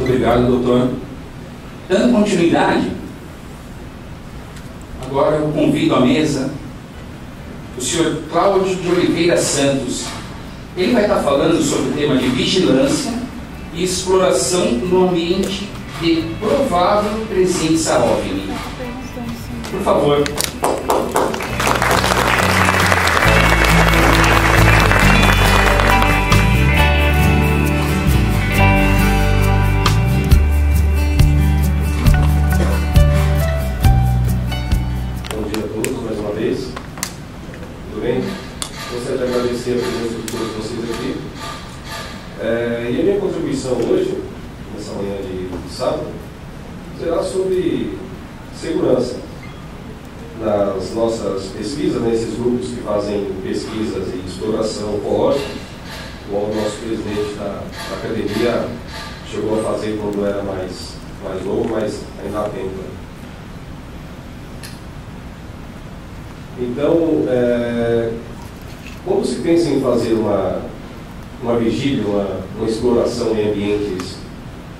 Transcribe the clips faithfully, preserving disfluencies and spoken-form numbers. Obrigado, doutor. Dando continuidade, agora eu convido à mesa o senhor Cláudio de Oliveira Santos. Ele vai estar falando sobre o tema de vigilância e exploração no ambiente de provável presença O V NI. Por favor. Então, é, quando se pensa em fazer uma, uma vigília, uma, uma exploração em ambientes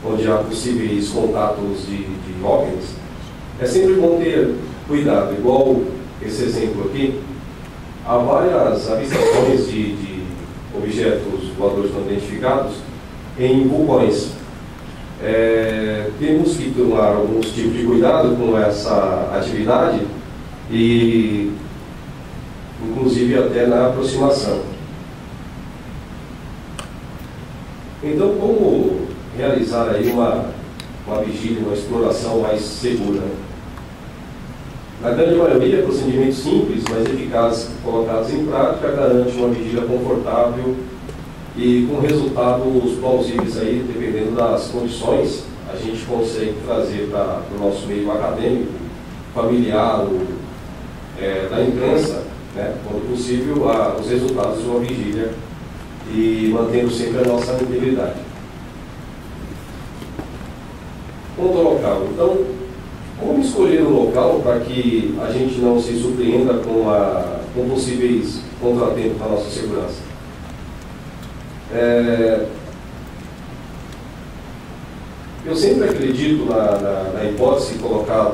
onde há possíveis contatos de, de O V NIs, é sempre bom ter cuidado. Igual esse exemplo aqui, há várias avistações de, de objetos voadores não identificados em vulcões. É, temos que tomar alguns tipos de cuidado com essa atividade e inclusive até na aproximação. Então, como realizar aí uma, uma vigília, uma exploração mais segura? Na grande maioria, procedimentos simples, mas eficazes, colocados em prática, garante uma vigília confortável e com resultados plausíveis aí, dependendo das condições, a gente consegue trazer para o nosso meio acadêmico, familiar, ou, é, da imprensa, né, quando possível, a, os resultados de uma vigília e mantendo sempre a nossa integridade. Quanto ao local, então, como escolher um local para que a gente não se surpreenda com, a, com possíveis contratempos para a nossa segurança? É, eu sempre acredito na, na, na hipótese colocada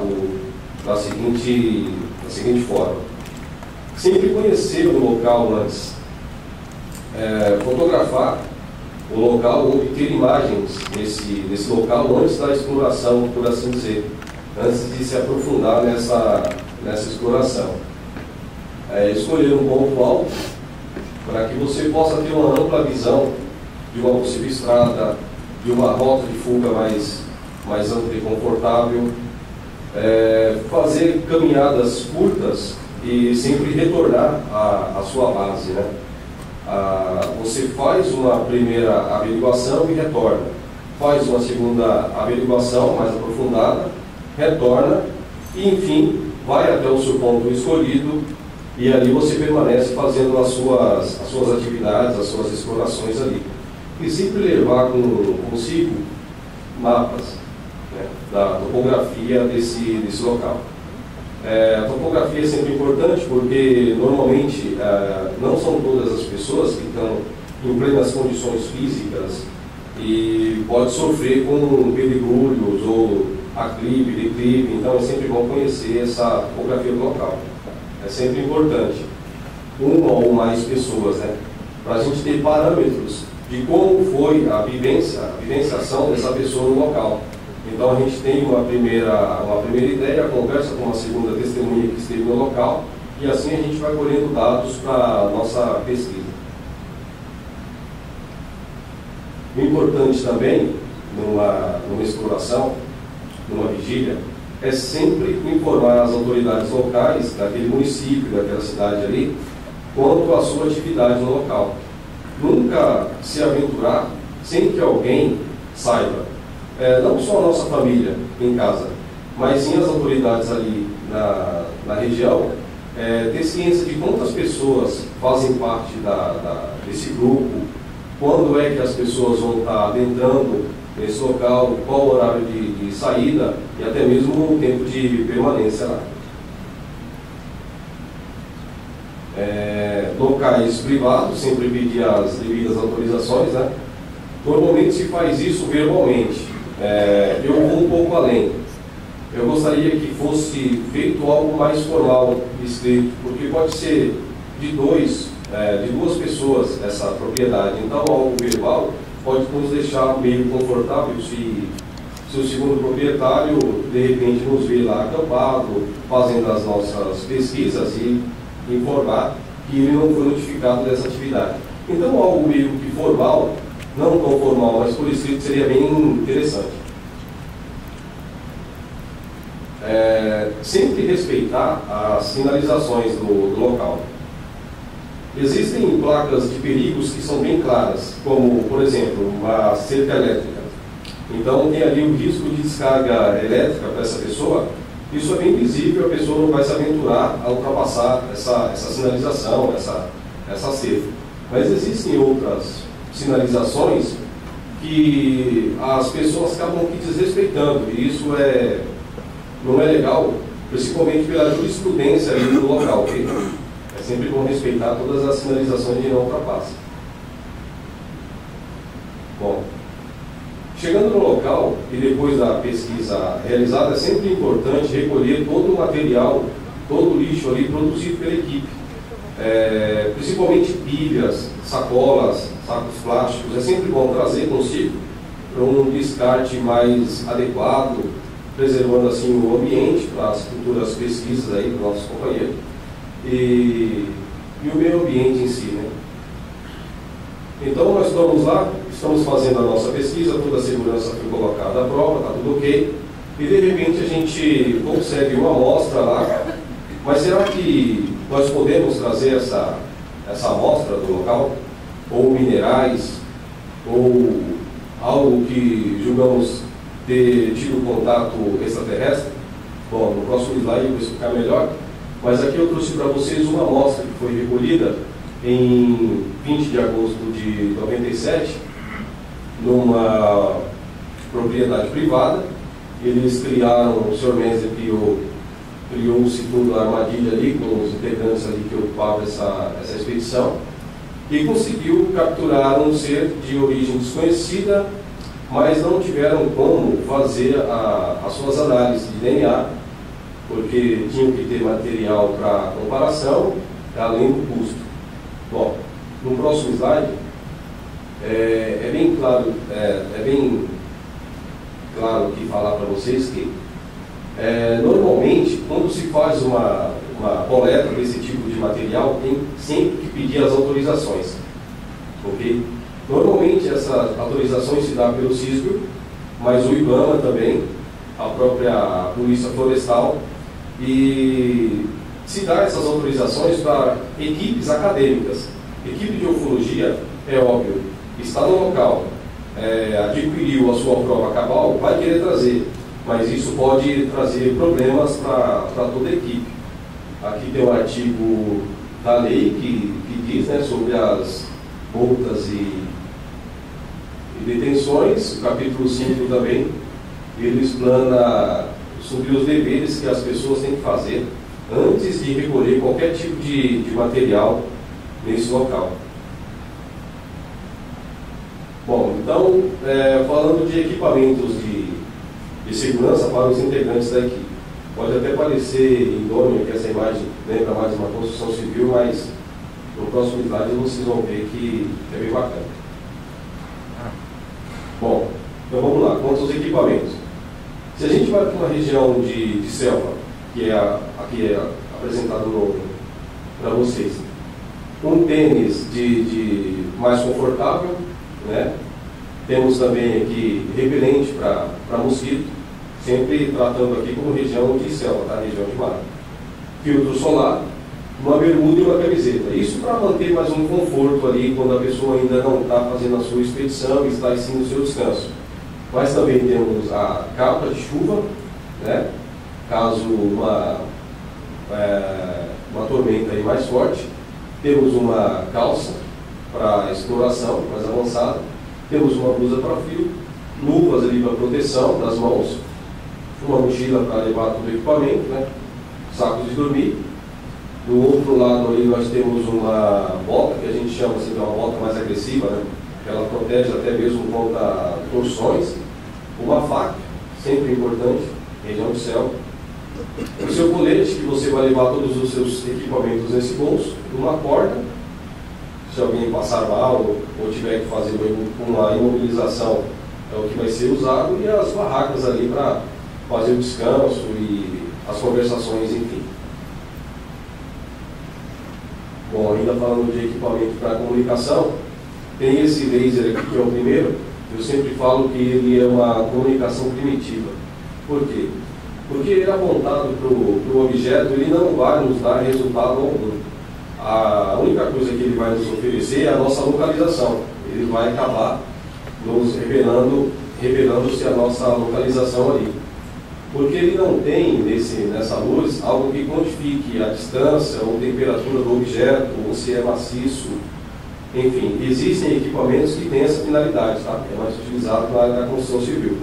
da seguinte, da seguinte forma. Sempre conhecer o local antes, é, fotografar o local ou ter imagens desse, desse local antes da exploração, por assim dizer, antes de se aprofundar nessa, nessa exploração. É, escolher um ponto alto para que você possa ter uma ampla visão de uma possível estrada, de uma rota de fuga mais, mais ampla e confortável, é, fazer caminhadas curtas e sempre retornar à, à sua base, né? Ah, você faz uma primeira averiguação e retorna, faz uma segunda averiguação mais aprofundada, retorna e, enfim, vai até o seu ponto escolhido e ali você permanece fazendo as suas, as suas atividades, as suas explorações ali. E sempre levar com, consigo mapas, né, da topografia desse, desse local. É, a topografia é sempre importante porque normalmente é, não são todas as pessoas que estão em plenas condições físicas e pode sofrer com pedregulhos ou aclive, declive, então é sempre bom conhecer essa topografia do local. É sempre importante, uma ou mais pessoas, né, para a gente ter parâmetros de como foi a vivência, a vivenciação dessa pessoa no local. Então a gente tem uma primeira, uma primeira ideia, conversa com uma segunda testemunha que esteve no local e assim a gente vai colhendo dados para a nossa pesquisa. O importante também, numa, numa exploração, numa vigília, é sempre informar as autoridades locais daquele município, daquela cidade ali, quanto à sua atividade no local. Nunca se aventurar sem que alguém saiba. É, não só a nossa família em casa, mas sim as autoridades ali na, na região, é, ter ciência de quantas pessoas fazem parte da, da, desse grupo, quando é que as pessoas vão estar adentrando nesse local, qual o horário de, de saída e até mesmo o tempo de permanência lá. É, locais privados, sempre pedir as devidas autorizações, né? Normalmente se faz isso verbalmente. É, eu vou um pouco além. Eu gostaria que fosse feito algo mais formal, escrito, porque pode ser de, dois, é, de duas pessoas essa propriedade. Então, algo verbal pode nos deixar meio confortável se, se o segundo proprietário, de repente, nos vê lá acampado, fazendo as nossas pesquisas e informar que ele não foi notificado dessa atividade. Então, algo meio que formal, não tão formal, mas por escrito seria bem interessante. É, sempre respeitar as sinalizações do, do local. Existem placas de perigos que são bem claras, como, por exemplo, uma cerca elétrica. Então, tem ali o risco de descarga elétrica para essa pessoa. Isso é bem visível, a pessoa não vai se aventurar a ultrapassar essa, essa sinalização, essa, essa cerca. Mas existem outras sinalizações que as pessoas acabam aqui desrespeitando, e isso é... não é legal, principalmente pela jurisprudência ali do local, ok? É sempre bom respeitar todas as sinalizações de não ultrapasse. Bom, chegando no local e depois da pesquisa realizada, é sempre importante recolher todo o material, todo o lixo ali produzido pela equipe. É, principalmente pilhas, sacolas, sacos plásticos, é sempre bom trazer consigo para um descarte mais adequado, preservando assim o ambiente para as futuras pesquisas aí para nossos companheiros e, e o meio ambiente em si, né? Então nós estamos lá, estamos fazendo a nossa pesquisa, toda a segurança foi colocada à prova, está tudo ok, e de repente a gente consegue uma amostra lá, mas será que nós podemos trazer essa, essa amostra do local? Ou minerais, ou algo que julgamos ter tido contato extraterrestre? Bom, no próximo slide eu vou explicar melhor, mas aqui eu trouxe para vocês uma amostra que foi recolhida em vinte de agosto de noventa e sete, numa propriedade privada. Eles criaram, o senhor Mendes criou, criou um segundo armadilha ali, com os integrantes ali que ocupavam essa, essa expedição, e conseguiu capturar um ser de origem desconhecida, mas não tiveram como fazer a, as suas análises de D N A, porque tinham que ter material para comparação, além do custo. Bom, no próximo slide, é, é bem claro, é, é bem claro que falar para vocês que, é, normalmente, quando se faz uma, uma coleta desse tipo de material, tem sempre que pedir as autorizações, ok? Normalmente essas autorizações se dá pelo C I S B, mas o IBAMA também, a própria Polícia Florestal, e se dá essas autorizações para equipes acadêmicas. Equipe de ufologia, é óbvio, está no local, é, adquiriu a sua prova cabal, vai querer trazer, mas isso pode trazer problemas para toda a equipe. Aqui tem um artigo da lei que, que diz, né, sobre as multas e detenções, o capítulo cinco também, ele explana sobre os deveres que as pessoas têm que fazer antes de recolher qualquer tipo de, de material nesse local. Bom, então, é, falando de equipamentos de, de segurança para os integrantes da equipe, pode até parecer indônio que essa imagem lembra mais uma construção civil, mas no próximo slide vocês vão ver que é bem bacana. Bom, então vamos lá, quanto aos equipamentos. Se a gente vai para uma região de, de selva, que é a, aqui é apresentado para vocês, um tênis de, de mais confortável, né? Temos também aqui repelente para mosquito, sempre tratando aqui como região de selva, tá? Região de mar. Filtro solar, uma bermuda e uma camiseta. Isso para manter mais um conforto ali quando a pessoa ainda não está fazendo a sua expedição e está sim no seu descanso. Mas também temos a capa de chuva, né? Caso uma, é, uma tormenta aí mais forte. Temos uma calça para exploração mais avançada. Temos uma blusa para frio, luvas ali para proteção das mãos, uma mochila para levar todo o equipamento, né? Sacos de dormir. Do outro lado aí nós temos uma bota, que a gente chama assim de uma bota mais agressiva, né? Ela protege até mesmo contra torções, uma faca, sempre importante, região do céu, o seu colete, que você vai levar todos os seus equipamentos nesse bolso, uma corda, se alguém passar mal ou, ou tiver que fazer uma imobilização, é o que vai ser usado, e as barracas ali para fazer o descanso e as conversações, enfim. Bom, ainda falando de equipamento para comunicação, tem esse laser aqui que é o primeiro. Eu sempre falo que ele é uma comunicação primitiva. Por quê? Porque ele é apontado para o objeto, ele não vai nos dar resultado algum. A única coisa que ele vai nos oferecer é a nossa localização. Ele vai acabar nos revelando, revelando-se a nossa localização ali. Porque ele não tem nesse, nessa luz algo que quantifique a distância ou temperatura do objeto, ou se é maciço. Enfim, existem equipamentos que têm essa finalidade, tá? É mais utilizado na área da construção civil.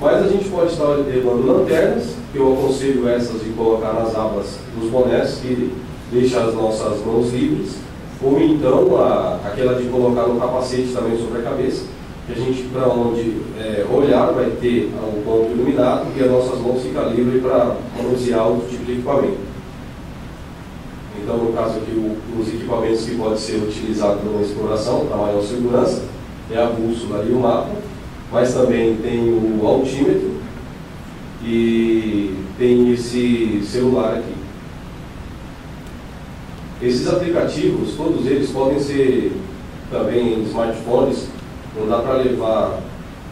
Mas a gente pode estar levando lanternas, que eu aconselho essas de colocar nas abas dos bonés, que deixa as nossas mãos livres, ou então a, aquela de colocar no capacete também sobre a cabeça, que a gente, para onde é, olhar, vai ter um ponto iluminado e as nossas mãos ficam livres para manusear outro tipo de equipamento. Então, no caso aqui, o, os equipamentos que podem ser utilizados numa exploração, para maior segurança, é a bússola e o mapa, mas também tem o altímetro e tem esse celular aqui. Esses aplicativos, todos eles podem ser também smartphones, não dá para levar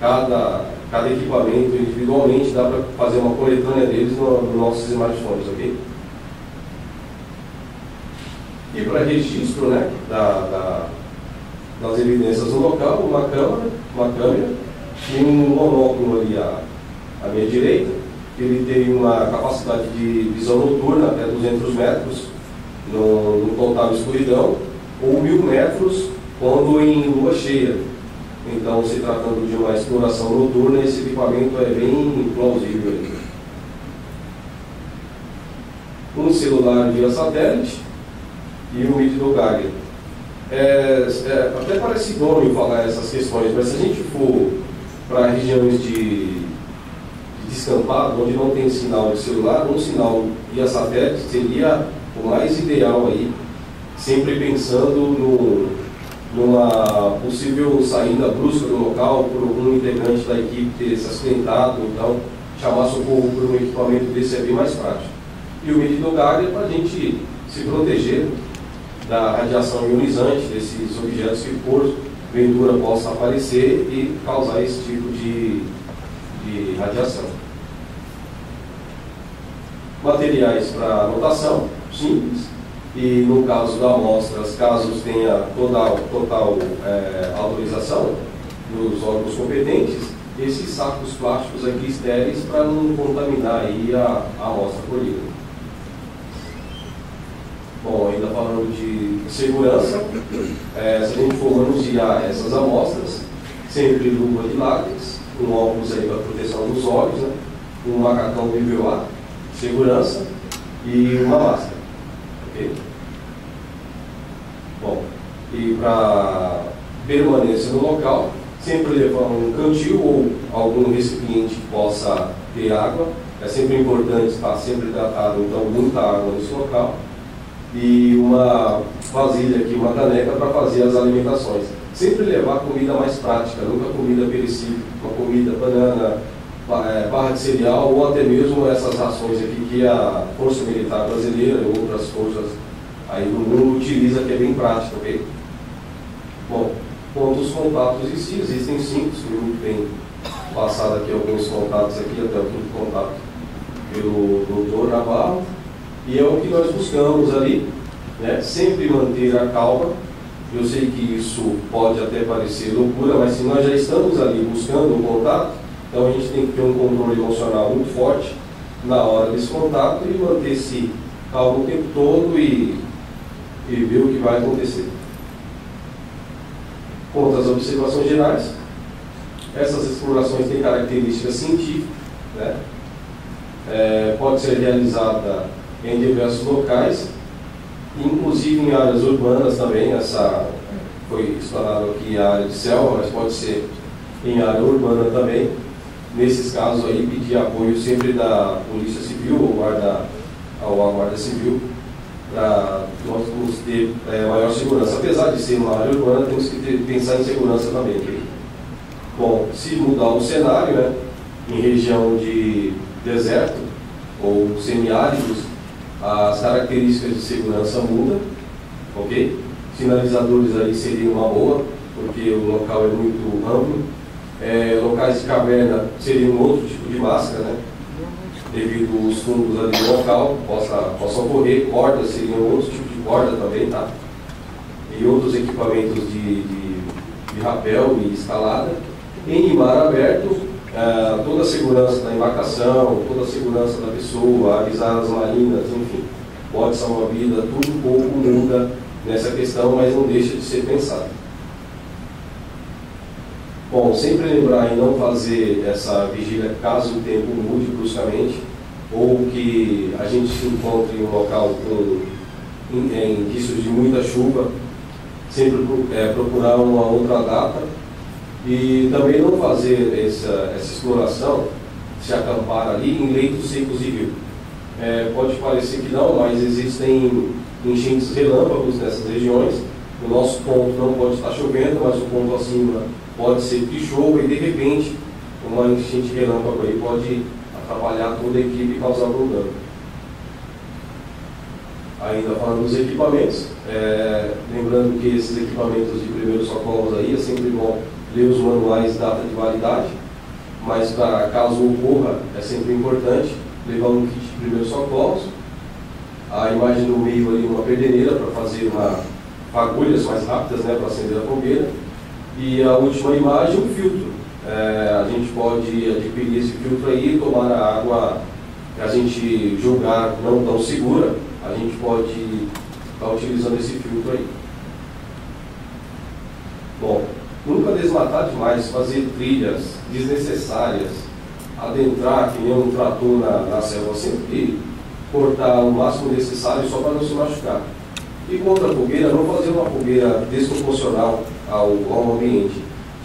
cada, cada equipamento individualmente, dá para fazer uma coletânea deles nos no nossos smartphones, ok? E para registro, né, da, da, das evidências no local, uma câmera, uma câmera e um monóculo ali à, à minha direita, ele tem uma capacidade de visão noturna até duzentos metros no, no total escuridão, ou mil metros quando em lua cheia. Então, se tratando de uma exploração noturna, esse equipamento é bem plausível ali. Um celular via satélite e o mito do G A G E. É, é, até parece bom falar essas questões, mas se a gente for para regiões de, de descampado, onde não tem sinal de celular, um sinal via satélite seria o mais ideal aí, sempre pensando no, numa possível saída brusca do local por algum integrante da equipe ter se acidentado, então chamar socorro por um equipamento desse é bem mais prático. E o mito do G A G E é para a gente se proteger da radiação ionizante desses objetos que por ventura possa aparecer e causar esse tipo de, de radiação. Materiais para anotação, simples, e no caso da amostra, caso tenha total, total é, autorização dos órgãos competentes, esses sacos plásticos aqui estéreis para não contaminar aí a, a amostra colhida. Bom, ainda falando de segurança, é, se a gente for manusear essas amostras, sempre luva de látex, um óculos aí para proteção dos olhos, né? Um macacão B B O A, segurança e uma máscara. Okay? Bom, e para permanência no local, sempre levar um cantil ou algum recipiente que possa ter água. É sempre importante estar sempre hidratado, então muita água nesse local. E uma vasilha aqui, uma caneca para fazer as alimentações. Sempre levar comida mais prática, nunca comida perecível, uma comida, banana, barra de cereal ou até mesmo essas rações aqui que a Força Militar Brasileira e outras forças aí do mundo utiliza, que é bem prática, ok? Bom, quanto aos contatos em si, existem cinco, muito bem passado aqui alguns contatos aqui, até o quinto contato pelo doutor Navarro. E é o que nós buscamos ali, né? Sempre manter a calma. Eu sei que isso pode até parecer loucura, mas se nós já estamos ali buscando um contato, então a gente tem que ter um controle emocional muito forte na hora desse contato e manter-se calmo o tempo todo e, e ver o que vai acontecer. Quanto às observações gerais, essas explorações têm características científicas, né? É, pode ser realizada em diversos locais, inclusive em áreas urbanas também. Essa foi explorada aqui a área de selva, mas pode ser em área urbana também. nesses casos aí, pedir apoio sempre da Polícia Civil ou guarda, ou guarda Civil, para nós nos ter é, maior segurança. Apesar de ser uma área urbana, temos que ter, pensar em segurança também. Aqui. Bom, se mudar o cenário, né, em região de deserto ou semiáridos, as características de segurança mudam, ok? Sinalizadores ali seria uma boa, porque o local é muito amplo. É, locais de caverna seria um outro tipo de máscara, né? Devido aos fundos ali no local, possa, possa ocorrer. Cordas seriam outro tipo de corda também, tá? E outros equipamentos de, de, de rapel e escalada. Em mar aberto, ah, toda a segurança da embarcação, toda a segurança da pessoa, avisar as marinas, enfim, pode salvar a vida, tudo um pouco muda nessa questão, mas não deixa de ser pensado. Bom, sempre lembrar em não fazer essa vigília caso o tempo mude bruscamente ou que a gente se encontre em um local com indícios de muita chuva, sempre é, procurar uma outra data e também não fazer essa, essa exploração, se acampar ali em leitos secos de rio. É, pode parecer que não, mas existem enchentes relâmpagos nessas regiões. O nosso ponto não pode estar chovendo, mas o ponto acima pode ser que chova e de repente uma enchente relâmpago aí pode atrapalhar toda a equipe e causar algum dano. Ainda falando dos equipamentos, é, lembrando que esses equipamentos de primeiros socorros aí é sempre bom ler os manuais, data de validade, mas para caso ocorra é sempre importante levar um kit de primeiros socorros, a imagem no meio ali uma perdeneira para fazer uma fagulhas mais rápidas, né, para acender a fogueira. E a última imagem, o filtro. É, a gente pode adquirir esse filtro aí, tomar a água que a gente julgar não tão segura, a gente pode estar utilizando esse filtro aí. Bom, nunca desmatar demais, fazer trilhas desnecessárias, adentrar que nem um trator na, na selva sempre, cortar o máximo necessário só para não se machucar. E contra a fogueira, não fazer uma fogueira desproporcional ao, ao ambiente.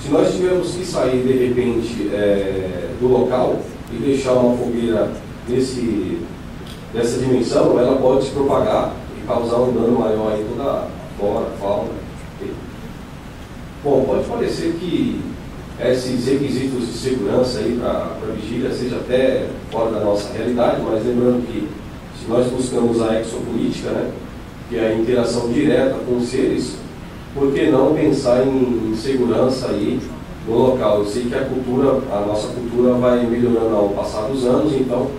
Se nós tivermos que sair de repente é, do local e deixar uma fogueira desse, dessa dimensão, ela pode se propagar e causar um dano maior em toda a flora, fauna. Bom, pode parecer que esses requisitos de segurança para a vigília seja até fora da nossa realidade, mas lembrando que se nós buscamos a exopolítica, né, que é a interação direta com os seres, por que não pensar em, em segurança aí no local? Eu sei que a cultura, a nossa cultura vai melhorando ao passar dos anos, então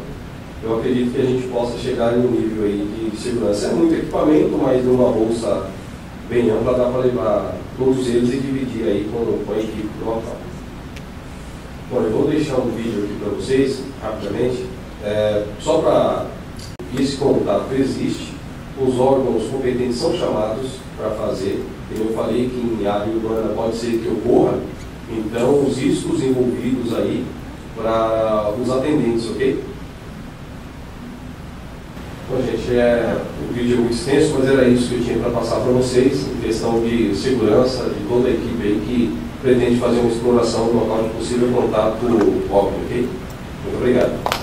eu acredito que a gente possa chegar em um nível aí de segurança. É muito equipamento, mas numa bolsa bem ampla dá para levar todos eles e dividir aí com, com a equipe do local. Bom, eu vou deixar um vídeo aqui para vocês, rapidamente, é, só para que esse contato existe. Os órgãos competentes são chamados para fazer, eu falei que em área urbana pode ser que ocorra, então os riscos envolvidos aí para os atendentes, ok? Bom, gente, é, o vídeo é muito extenso, mas era isso que eu tinha para passar para vocês, em questão de segurança de toda a equipe aí que pretende fazer uma exploração no local de possível contato óbvio, ok? Muito obrigado.